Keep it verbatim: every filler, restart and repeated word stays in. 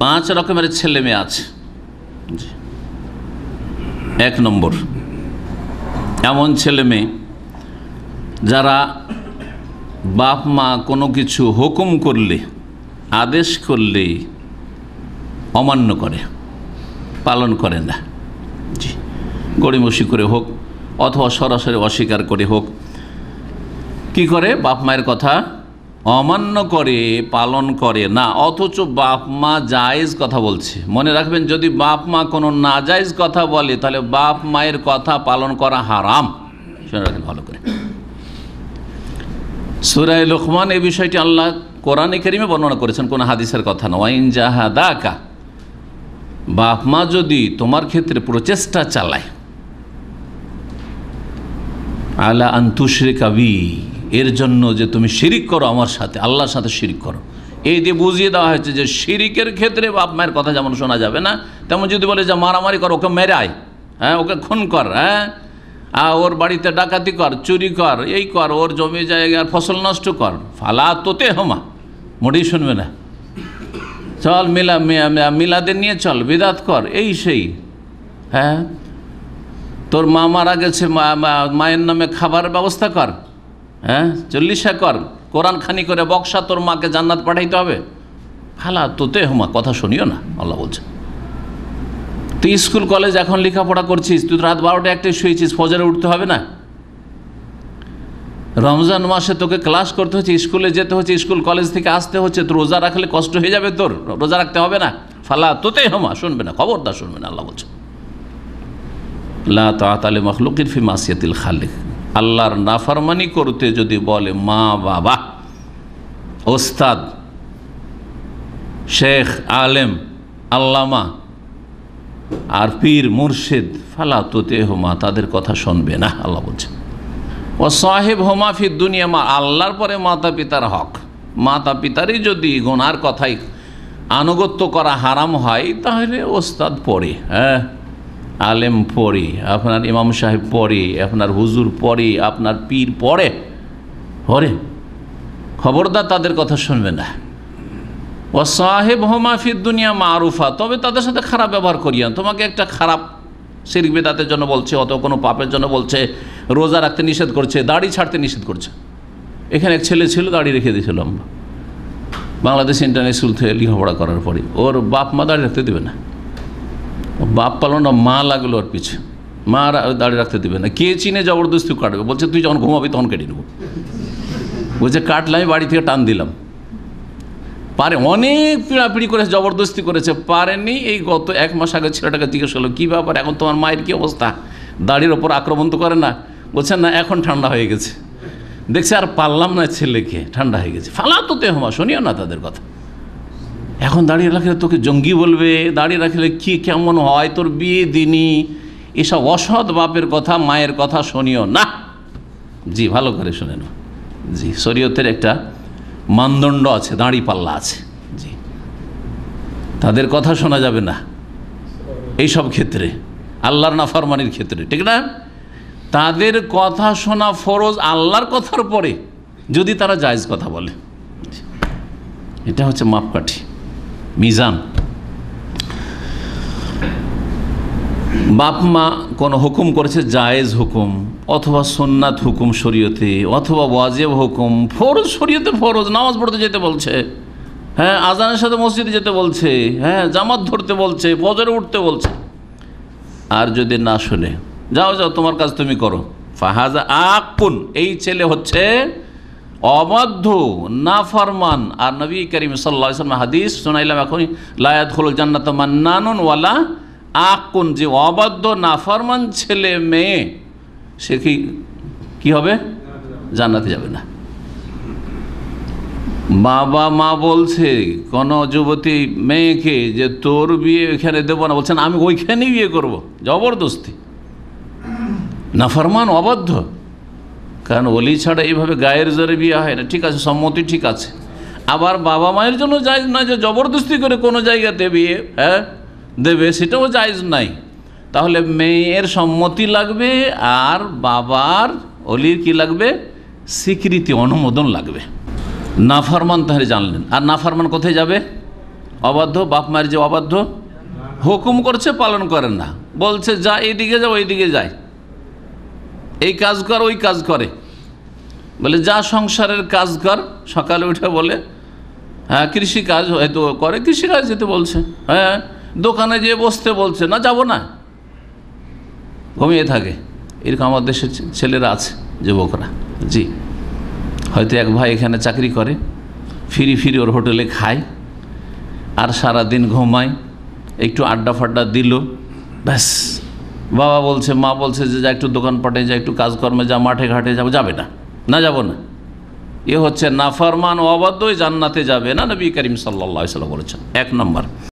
पाँच रकमेर छेले मेये आछे। एक नम्बर एमन छेले मेये जारा बाप मा कोनो किछु हुकुम करले आदेश करले अमान्य करे पालन करे ना, जी गड़िमसि करे होक अथवा सरासरि अस्वीकार करे होक, कि करे बाप मायेर कथा अमान्य करे पालन करे ना, अथच बाप मा जायेज कथा बोलछे। मने राखबेन जदि बाप मा कोनो नाजायेज कथा बोले ताहले बाप मायेर कथा पालन करा हाराम। शुने राखेन भालो करे। सूरा लुकमान ए विषयटी आल्लाह कुराने करीमे बर्णना करेछेन, कोनो हादिसेर कथा ना। वाइन जाहादाका बाप मा जदि तोमार क्षेत्रे प्रचेष्टा चालाय आला आन तुशरिका बि एर जन्नो जे तुमी शिरिक करो आमार साथे आल्लाहर साथे शिरिक करो, एई दिये बुझिए देवा हयेछे जे शिरिकेर क्षेत्रे बाप मायेर कथा जेमन शोना जाबे ना, तेमन जदि बोले जे मारामारि कर ओके मेरे आय, हाँ ओके खून कर, हाँ आ ओर बाड़ीते डाकाती कर चुरी कर एई कर ओर जमी जायगार फसल नष्ट कर, फाला तोते हमा मोटेई शुनबे ना, चल मिला मिया मिलादेर निये चल बिदात कर एई सेई, हाँ तोर मा मारा गेछे मायेर नामे खाबारेर व्यवस्था कर, हाँ चल्लिशा कर, कोरान खानी करे बक्सा तोर मा के जान्नात पाठाइते हबे, फाला तोते हमा कथा शुनियो ना। आल्लाह बोलछेन तुई स्कूल कलेज एखन लेखापड़ा करछिस, तुई रात बारोटा एकटाय शुयेछिस, फजरे उठते हबे ना, रमजान मासे तोके क्लास करते हच्छे, स्कूले जेते हच्छे, स्कूल कलेज थेके आसते हच्छे, तो रोजा राखले कष्ट हये जाबे, तोर रोजा राखते हबे ना, फाला तोते हमा शुनबे ना, खबरदार शुनबे ना। आल्लाह बोलछेन ला ताआता लि मखलूकिन फी मासियातिल खालिक। आल्लाहर नाफरमानी करते जदि बोले मा बाबा उस्ताद शेख आलेम आल्लामा आर पीर मुर्शिद, फाला तुतिहुमा तादेर कथा शुनबे ना। आल्लाह बोलছেন ও সাহিবহুমা ফি দুনিয়া মা, আল্লাহর পরে মাতা পিতার হক, মাতা পিতারই যদি গুনার কথাই আনুগত্য করা হারাম হয় তাহলে ওস্তাদ পড়ে, হ্যাঁ आलेम पढ़े, अपनार इमाम साहेब पढ़े, अपनार हुजूर पढ़े, अपनार पीर पढ़े, हरे खबरदार तादेर कथा शुनबे ना। ओ साहिबहुमा फी दुनिया मारुफा, तबे तादेर साथे खराब व्यवहार करिया, तोमाके एकटा खराब शिरक बिदअतेर जन्य बोलछे अथवा कोनो पापेर जन्य बोलछे, रोजा राखते निषेध करछे, दाड़ी छाड़ते निषेध करछे। एखाने एक छेले छिलो दाड़ी रेखे दियेछिल आम्मा बांग्लादेश इंटरनेशनल थेके लेखापड़ा करार परे, ओर बाप मा दाड़ी राखते दिबे ना, बाप पालन माँ लागल और पीछे माँ दाड़ी रखते देवे ना, के चीने जबरदस्ती काटबे, बोलछे तुई जखन घुमाबी तखन केटे नेब, बोलछे काटले आमी बाड़ी थेके टान दिलाम, पारे अनेक पीड़ापिड़ी करे जबरदस्ती करेछे, पारेनी। एई गत एक मास आगे छेलाटाके जिज्ञेस करलो कि ब्यापार एखन तोमार मायेर कि अवस्था, दाड़िर ओपर आक्रमण तो करे ना, बोलछे ना एखन ठंडा हये गेछे, देखछे आर पारलाम ना छेलेके ठंडा हये गेछे, फाला तो ते हमा शुनियो ना तादेर कथा। এখন দাঁড়িয়ে রাখলে তোকে জঙ্গি বলবে, দাঁড়িয়ে রাখলে কি কেমন হয় তোর বিয়ে দিনই, এসব অসৎ বাপের কথা মায়ের কথা শুনিও না। জি ভালো করে শুনেন, জি শরীয়তের একটা মানদণ্ড আছে, দাঁড়ি পাল্লা আছে, জি তাদের কথা শোনা যাবে না এইসব ক্ষেত্রে, আল্লাহর নাফরমানির ক্ষেত্রে, ঠিক না? তাদের কথা শোনা ফরজ আল্লাহর কথার পরে, যদি তারা জায়েজ কথা বলে। এটা হচ্ছে মাপকাঠি মিজান। বাপ মা কোনো হুকুম করেছে জায়েজ হুকুম অথবা সুন্নাত হুকুম শরীয়তে, অথবা ওয়াজিব হুকুম ফরজ শরীয়তে, ফরজ নামাজ পড়তে যেতে বলছে, হ্যাঁ আজানের সাথে মসজিদে যেতে বলছে, হ্যাঁ জামাত ধরতে বলছে, ফজরে উঠতে বলছে, আর যদি না শুনে যাও যাও তোমার কাজ তুমি করো, ফাহাজা আকুন, এই ছেলে হচ্ছে অবাধ্য নাফরমান। আর নবী করিম সাল্লাল্লাহু আলাইহি ওয়াসাল্লাম হাদিস শুনাইলাম এখনই, লা ইয়াদখুলুল জান্নাতা মান্নানুন ওয়ালা আকুন, যে অবাধ্য নাফরমান ছেলে মেয়ে সে কি কী হবে? জান্নাতে যাবে না। বাবা মা বলছে কোনো যুবতী মেয়েকে যে তোর বিয়ে এখানে দেবো না, বলছেন আমি ওইখানেই বিয়ে করবো, জবরদস্তি, নাফরমান অবাধ্য। কারণ ওলি ছাড়া এইভাবে গায়ের জোরে বিয়ে হয় না, ঠিক আছে সম্মতি ঠিক আছে, আবার বাবা মায়ের জন্য জায়েজ নয় যে জবরদস্তি করে কোনো জায়গাতে বিয়ে হ্যাঁ দেবে, সেটাও জায়েজ নাই। তাহলে মেয়ের সম্মতি লাগবে আর বাবার অলির কি লাগবে? স্বীকৃতি অনুমোদন লাগবে। নাফরমান তাহলে জানলেন, আর নাফরমান কোথায় যাবে? अबाध्य बाप मार जो अबाध्य हुकुम करछे पालन करें ना बोलछे जा एदिके जाओ एदिके जाए এই কাজ কর ওই কাজ করে বলে যা সংসারের কাজ কর সকালে উঠে বলে হ্যাঁ কৃষি কাজ হয়তো করে কৃষি কাজ যেতে বলছে হ্যাঁ দোকানে যে বসতে বলছে না যাব না ঘুমিয়ে থাকে এরকম আমাদের দেশের ছেলেরা আছে যুবকরা জি হয়তো এক ভাই এখানে চাকরি করে ফ্রি ফ্রি ওর হোটেলে খায় আর সারা দিন ঘুমায় একটু আড্ডা ফাড্ডা দিল ব্যাস बाबा बोलছে মা বলছে যে যা একটু দোকান পাটে যা একটু কাজকর্মে যা মাঠে ঘাটে যাব যাবে না না যাব না এ হচ্ছে নাফরমান ও অবাধ্যই জান্নাতে যাবে না নবী করিম সাল্লাল্লাহু আলাইহি ওয়াসাল্লাম বলেছেন এক নম্বর।